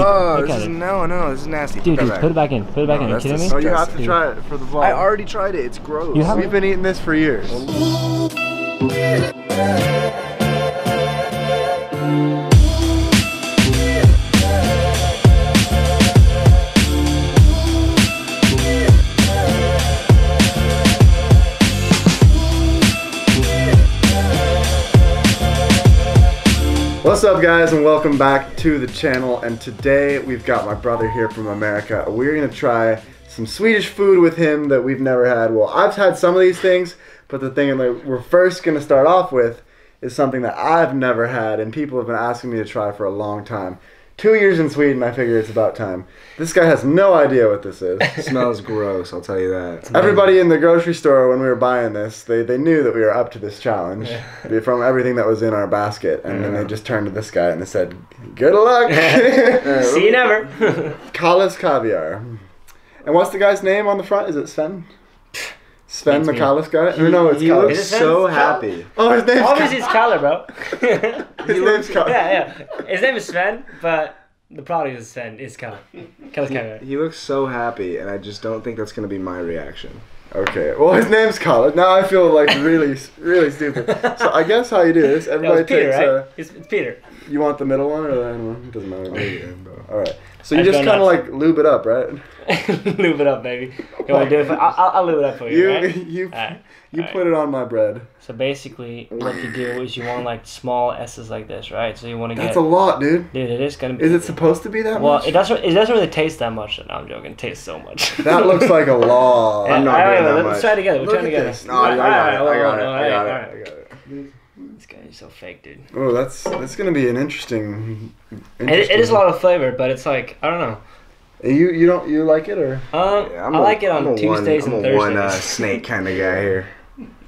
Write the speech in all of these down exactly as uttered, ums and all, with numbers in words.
Oh, this is, no, no, this is nasty. Dude, put, dude, put it back in. Put it back no, in. Are you kidding me? No, you have to dude. try it for the vlog. I already tried it. It's gross. You We've been eating this for years. What's up, guys, and welcome back to the channel. And today we've got my brother here from America. We're gonna try some Swedish food with him that we've never had. Well, I've had some of these things, but the thing that we're first gonna start off with is something that I've never had and people have been asking me to try for a long time. Two years in Sweden, I figure it's about time. This guy has no idea what this is. It smells gross, I'll tell you that. Everybody in the grocery store when we were buying this, they, they knew that we were up to this challenge yeah. from everything that was in our basket. And yeah. then they just turned to this guy and they said, good luck. See you never. Kalles Caviar. And what's the guy's name on the front? Is it Sven? Sven the Kalles guy? He, no, it's Kalles. He's so happy. Oh, his name's Obviously it's Kalles, bro. his he name's Kalles. Yeah, yeah. His name is Sven, but the product is Sven. It's Kalles. Kalles Caviar. He looks so happy, and I just don't think that's going to be my reaction. Okay. Well, his name's Kalles. Now I feel like really, really stupid. So I guess how you do this, everybody takes Peter, right? a... It's Peter. You want the middle one or the end one? It doesn't matter. All right. So you I just kind of like lube it up, right? Lube it up, baby. You want to do it? For, I'll, I'll lube it up for you. You, right? you, right. you right. put it on my bread. So basically, what you do is you want like small S's like this, right? So you want to get. That's a lot, dude. Dude, it is gonna be. Is it supposed to be that well, much? Well, it doesn't. It doesn't really taste that much. No, I'm joking. It tastes so much. That looks like a lot. I'm not doing that much. Let's try it together. We're trying together. No, I got it. I got it. I got it. I got it. This guy is so fake, dude. Oh, that's that's gonna be an interesting. interesting it, it is a lot of flavor, but it's like I don't know. You you don't you like it or? Um, yeah, I a, like it on Tuesdays one, and I'm Thursdays. I'm a one uh, snake kind of guy here.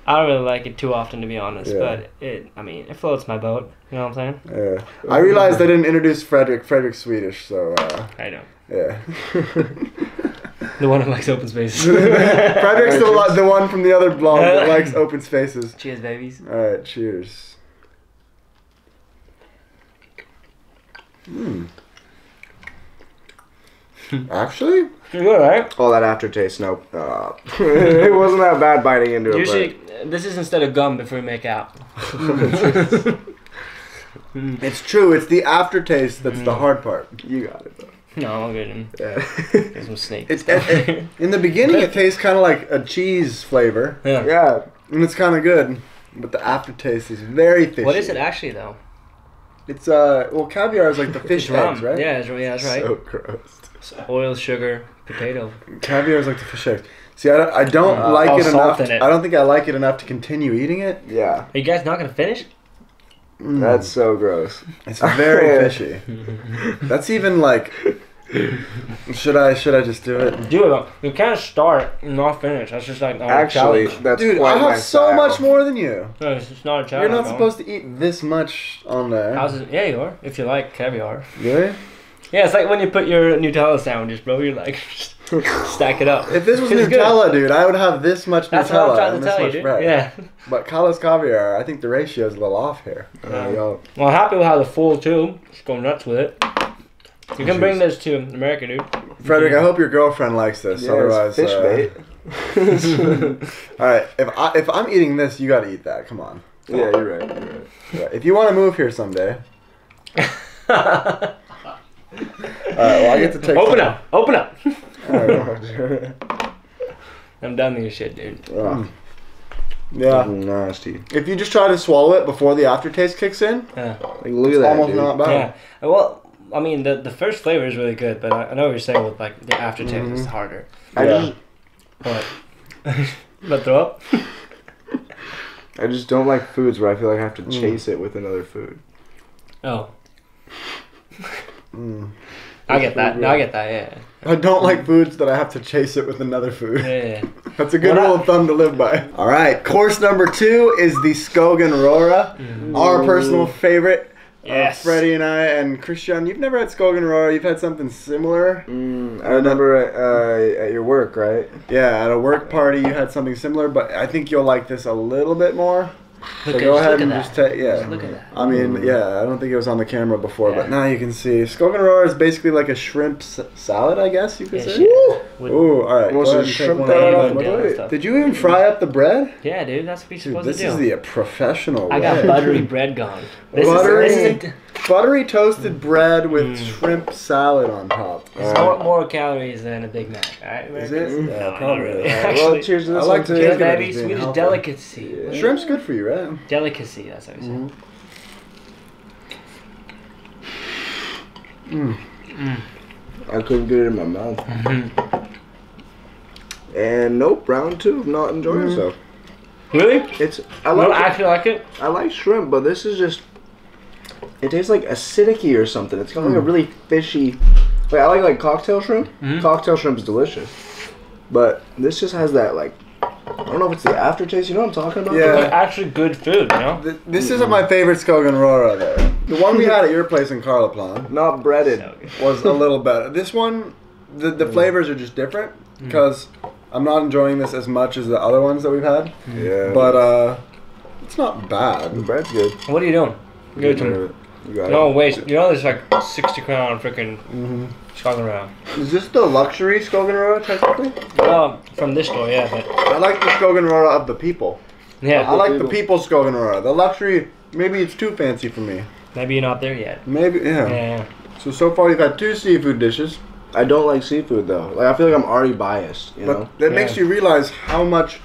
I don't really like it too often, to be honest. Yeah. But it, I mean, it floats my boat. You know what I'm saying? Yeah. I realized I didn't introduce Frederick. Frederick's Swedish, so. Uh, I know. Yeah. The one who likes open spaces. Frederick's the, the one from the other blog that likes open spaces. Cheers, babies. All right, cheers. Mm. Actually? You're good, right? All that aftertaste, nope. Uh, it wasn't that bad biting into it. Usually, this is instead of gum before we make out. It's true. It's the aftertaste that's mm. the hard part. You got it, though. No, I'm good. Yeah. Get some snake. It's, it, it, in the beginning, it tastes kind of like a cheese flavor. Yeah. Yeah. And it's kind of good, but the aftertaste is very fishy. What is it actually, though? It's, uh, well, caviar is like the fish eggs, right? Yeah, it's, yeah, that's right. So gross. So oil, sugar, potato. Caviar is like the fish eggs. See, I don't, I don't uh, like it enough. To, it. I don't think I like it enough to continue eating it. Yeah. Are you guys not going to finish? Mm. That's so gross. It's very fishy. That's even like. Should I? Should I just do it? Do it. You can't start and not finish. That's just like oh, actually. That's dude, I have so style. much more than you. No, it's just not a challenge. You're not supposed to eat this much on there. How's it? Yeah, you are. If you like caviar. Really? Yeah, it's like when you put your Nutella sandwiches, bro. You're like. Stack it up. If this was Nutella, dude, I would have this much That's Nutella what I'm and to this tell much you, bread. Yeah. But Kalles Caviar, I think the ratio is a little off here. Yeah. Uh, well, I'm happy with how the full too. Just go nuts with it. You can Jeez. bring this to America, dude. Frederick, I hope your girlfriend likes this. Yeah, otherwise, fish uh, bait. All right, if I if I'm eating this, you got to eat that. Come on. Come yeah, on. You're right. You're right. Yeah. If you want to move here someday. All right, well, I get to take. Open some. up. Open up. I'm done with your shit, dude. Ugh. Yeah. Nasty. If you just try to swallow it before the aftertaste kicks in, yeah. like, look at that, almost dude. not bad. Yeah. Well, I mean, the the first flavor is really good, but I, I know what you're saying with like the aftertaste mm-hmm. is harder. I yeah. just. But throw up. I just don't like foods where I feel like I have to chase mm. it with another food. Oh. Mm. I get that. No, I get that. Yeah. I don't like foods that I have to chase it with another food. Yeah. That's a good rule of thumb to live by. All right. Course number two is the Skagenröra, mm. our personal favorite. Yes. Uh, Freddie and I and Christian, you've never had Skagenröra. You've had something similar. Mm, I remember uh, at your work, right? Yeah, at a work party, you had something similar, but I think you'll like this a little bit more. So go ahead and just take, yeah. Just look at that. I mean, yeah, I don't think it was on the camera before, yeah. but now you can see. Skagenröra is basically like a shrimp s salad, I guess you could yeah, say. Woo! Ooh, all right. Was it shrimp salad? Did you even fry up the bread? Yeah, dude, that's what you're dude, supposed to do. This is the professional way. I got buttery bread gone. This buttery, is, this is buttery toasted mm. bread with mm. shrimp salad on top. It's uh, more calories than a Big Mac, all right? Is it? Mm. No, not really. Actually, well, cheers to this. I like to taste baby, Swedish delicacy. Shrimp's good for you, right? Delicacy, that's what I'm saying. Mm. Mm. I couldn't get it in my mouth. Mm-hmm. And nope, round two of not enjoying mm-hmm. yourself. Really? It's I like no, it. I actually like it. I like shrimp, but this is just it tastes like acidic-y or something. It's kind of mm. like a really fishy. Like I like like cocktail shrimp. Mm-hmm. Cocktail shrimp's delicious, but this just has that like. I don't know if it's the aftertaste, you know what I'm talking about? Yeah, like actually good food, you know? Th this mm-hmm. isn't my favorite Skagenröra though. The one we had at your place in Carleplan, not breaded, so was a little better. This one, the, the flavors are just different because mm. I'm not enjoying this as much as the other ones that we've had. Mm. Yeah. But uh, it's not bad. The bread's good. What are you doing? Give it to me. You got no, it. Wait, you know there's like sixty crown freaking mm-hmm. Skagenröra. Is this the luxury Skagenröra technically? Well, um, from this store, yeah. But I like the Skagenröra of the people. Yeah. I like people. the people Skagenröra. The luxury, maybe it's too fancy for me. Maybe you're not there yet. Maybe, yeah. yeah. So, so far you've had two seafood dishes. I don't like seafood though. Like I feel like I'm already biased, you but know? That yeah. makes you realize how much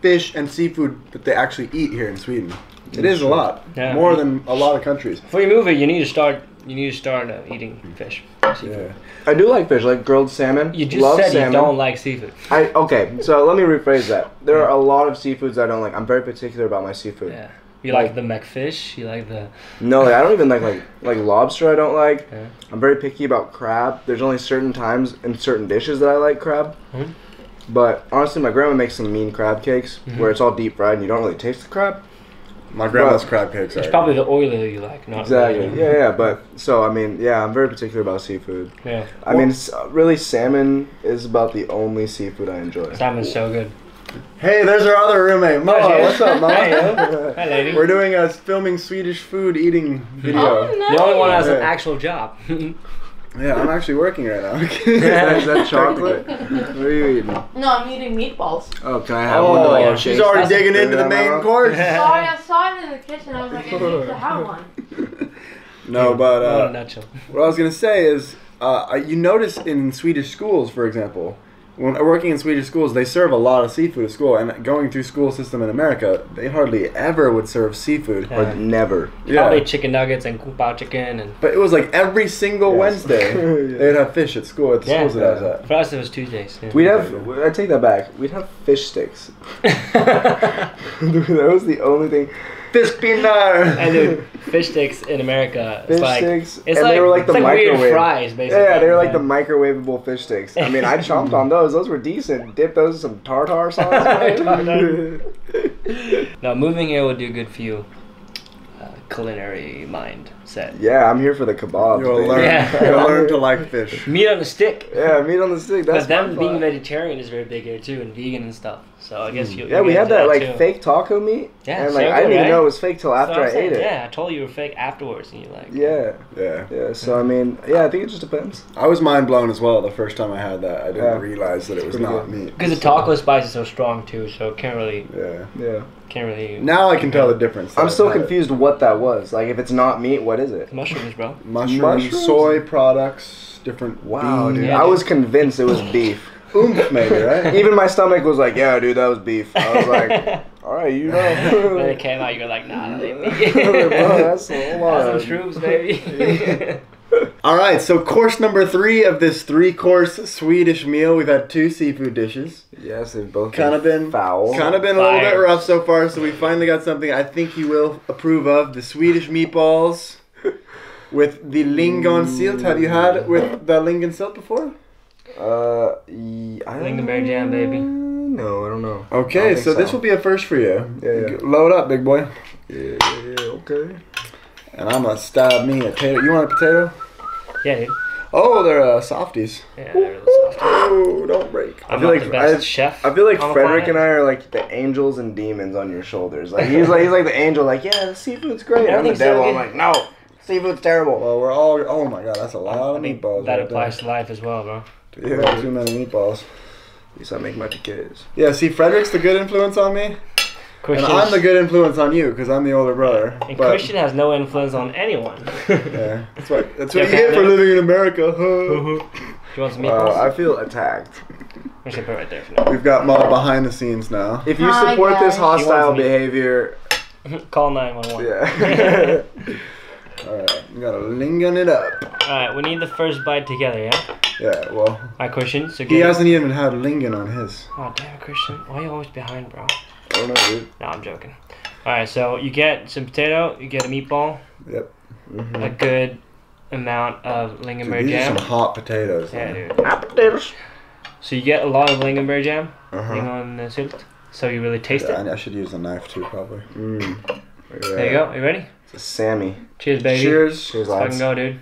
fish and seafood that they actually eat here in Sweden. It is a lot, yeah. more than a lot of countries. Before you move it, you need to start. You need to start uh, eating fish. Yeah. I do like fish, like grilled salmon. You just Love said salmon. You don't like seafood. I okay, so let me rephrase that. There yeah. are a lot of seafoods I don't like. I'm very particular about my seafood. Yeah, you like, like the McFish. You like the no, like, I don't even like like like lobster. I don't like. Yeah. I'm very picky about crab. There's only certain times and certain dishes that I like crab. Mm-hmm. But honestly, my grandma makes some mean crab cakes mm-hmm. where it's all deep fried and you don't really taste the crab. My grandma's but, crab cakes. Are it's probably the oily that you like, not exactly. Really. Yeah, yeah, but so I mean, yeah, I'm very particular about seafood. Yeah, I well, mean, really, salmon is about the only seafood I enjoy. Salmon's so good. Hey, there's our other roommate, Mama. Oh, what's up, Mama? Hi, hi, lady. We're doing a filming Swedish food eating video. Oh, nice. The only one has yeah. an actual job. Yeah, I'm actually working right now. Is that, is that chocolate? What are you eating? No, I'm eating meatballs. Oh, can I have oh, one? Yeah. She's already That's digging into the main course. Sorry, I saw it in the kitchen. I was like, I need to have one. No, but uh, what I was going to say is, uh, you notice in Swedish schools, for example, when working in Swedish schools, they serve a lot of seafood at school. And going through school system in America, they hardly ever would serve seafood, yeah. or never. Yeah. Probably chicken nuggets and kung pao chicken. And but it was like every single yes. Wednesday yeah. they'd have fish at school at the yeah. schools that I was at. For us, it was Tuesdays. Yeah. We'd have. I take that back. We'd have fish sticks. That was the only thing. Fish pinar. And dude, fish sticks in America. Fish like, sticks. It's and like, they were like the like microwave weird fries, basically. Yeah, they were like yeah. the microwavable fish sticks. I mean, I chomped on those. Those were decent. Dip those in some tartar sauce. Now, moving here will do good for you. Uh, culinary mindset. Yeah, I'm here for the kebab. You'll learn. Yeah. You'll learn to like fish. Meat on the stick. Yeah, meat on the stick. That's but them being vegetarian is very big here too, and vegan and stuff. So I guess you. Yeah, we had that, that like too. fake taco meat. Yeah, and like so I didn't good, even right? know it was fake till after I saying. ate it. Yeah, I told you you were fake afterwards, and you like. Yeah, yeah, yeah. So I mean, yeah, I think it just depends. I was mind blown as well the first time I had that. I didn't yeah. realize that it was not good. meat. Because the taco spice is so strong too, so it can't really. Yeah, yeah. Can't really. Now I can tell the difference. I'm still confused what that was. Like, if it's not meat, what is it? Mushrooms, bro. Mushrooms, Mushrooms? soy products, different. Wow, beans. dude. Yeah, I dude. was convinced it was beef. Oomph, maybe, right? Even my stomach was like, yeah, dude, that was beef. I was like, all right, you know. When it came out, you were like, nah, that ain't meat. Bro, that's a lot. That's some shrooms, baby. All right, so course number three of this three-course Swedish meal. We've had two seafood dishes. Yes, they've both kind of been foul. Kind of been Fire. a little bit rough so far, so we finally got something I think you will approve of. The Swedish meatballs with the lingonsylt. Have you had with the lingonsylt before? Uh, I lingonberry jam, baby. No, I don't know. Okay, don't so, so this will be a first for you. Yeah, yeah. Load up, big boy. Yeah, yeah, yeah, okay. And I'm gonna stab me a potato. You want a potato? Yeah, dude. Oh, they're uh, softies. Yeah, they're little stuff. Oh, don't break. I'm I feel like the best I, chef. I feel like Frederick and I are like the angels and demons on your shoulders. Like he's like he's like the angel, like yeah, the seafood's great. I'm the devil. I'm like no, seafood's terrible. Well, we're all. Oh my god, that's a lot I, of I mean, meatballs. That right applies there. To life as well, bro. Yeah, too many meatballs. At least I make my piquets. Yeah, see, Frederick's the good influence on me. Christian. And I'm the good influence on you because I'm the older brother. And but Christian has no influence on anyone. Yeah, that's what, that's what you get for living in America. Do you want some meatballs? Uh, I feel attacked. We should put it right there for now. We've got Ma behind the scenes now. If you Hi support guys. This hostile behavior, call nine one one. Yeah. All right, we gotta lingon it up. All right, we need the first bite together, yeah. Yeah, well. All right, Christian. So he hasn't even had lingon on his. Oh damn, Christian! Why are you always behind, bro? I don't know, dude. No, I'm joking. All right, so you get some potato, you get a meatball. Yep. Mm-hmm. A good amount of lingonberry dude, these jam. Are some hot potatoes. Yeah, man. Dude. Hot potatoes. So you get a lot of lingonberry jam. Uh huh. Lingon, so you really taste yeah, it. I should use a knife too, probably. Mm. There you go. Are you ready? It's a Sammy. Cheers, baby. Cheers. Cheers, lads. Let's fucking go, dude.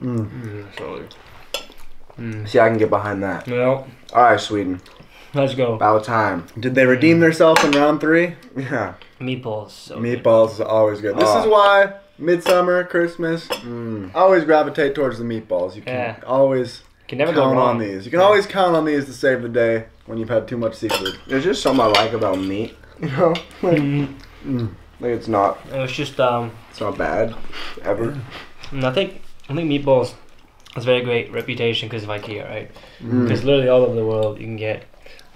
Mm. Mm, mm. See, I can get behind that. Yep. Alright, Sweden. Let's go. About time. Did they redeem mm. themselves in round three? Yeah. Meatballs. So meatballs good. Is always good. Oh. This is why midsummer, Christmas, mm. always gravitate towards the meatballs. You can yeah. always you can never count on these. You can yeah. always count on these to save the day when you've had too much seafood. There's just something I like about meat. You know? Like, mm. Mm. like it's not. It's just, um. It's not bad. Ever. And I think. I think meatballs has a very great reputation because of IKEA, right? Because mm. literally all over the world you can get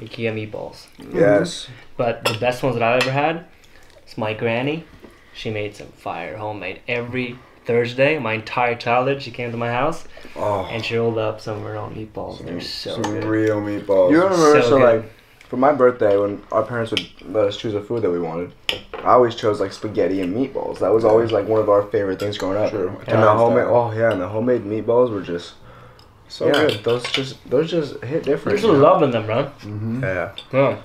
IKEA meatballs. Yes. Mm-hmm. But the best ones that I've ever had is my granny. She made some fire homemade every Thursday. My entire childhood, she came to my house oh. and she rolled up some real meatballs. Some, They're so some good. Some real meatballs. You remember, so, so like, for my birthday, when our parents would let us choose a food that we wanted, I always chose like spaghetti and meatballs. That was always like one of our favorite things growing up. True. And yeah, the homemade, oh yeah, and the homemade meatballs were just so yeah, good. Those just, those just hit different. There's a love in them, bro. Mm-hmm. Yeah. Yeah.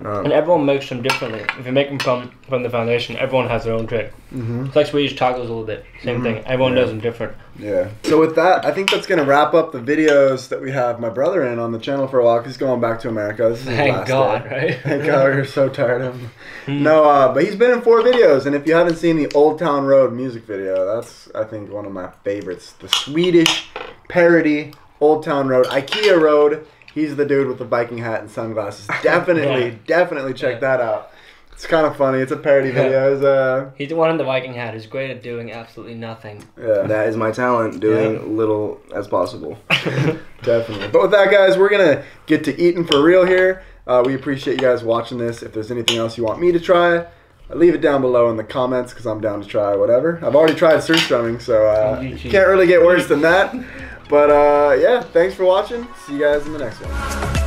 Um, and everyone makes them differently. If you make them from from the foundation, everyone has their own trick. Mm-hmm. It's like Swedish tacos a little bit. Same mm-hmm. thing. Everyone yeah. does them different. Yeah. So with that, I think that's going to wrap up the videos that we have my brother in on the channel for a while. He's going back to America. This is Thank last God, day. Right? Thank God. We're so tired of him. Mm-hmm. No, uh, but he's been in four videos. And if you haven't seen the Old Town Road music video, that's, I think, one of my favorites. The Swedish parody Old Town Road, IKEA Road. He's the dude with the Viking hat and sunglasses. Definitely, yeah. definitely check yeah. that out. It's kind of funny. It's a parody yeah. video. It's, uh, he's the one in the Viking hat who's great at doing absolutely nothing. Yeah, that is my talent, doing yeah. little as possible. Definitely. But with that, guys, we're going to get to eating for real here. Uh, we appreciate you guys watching this. If there's anything else you want me to try, leave it down below in the comments because I'm down to try whatever. I've already tried surf drumming, so uh, can't really get worse than that. But, uh, yeah, thanks for watching. See you guys in the next one.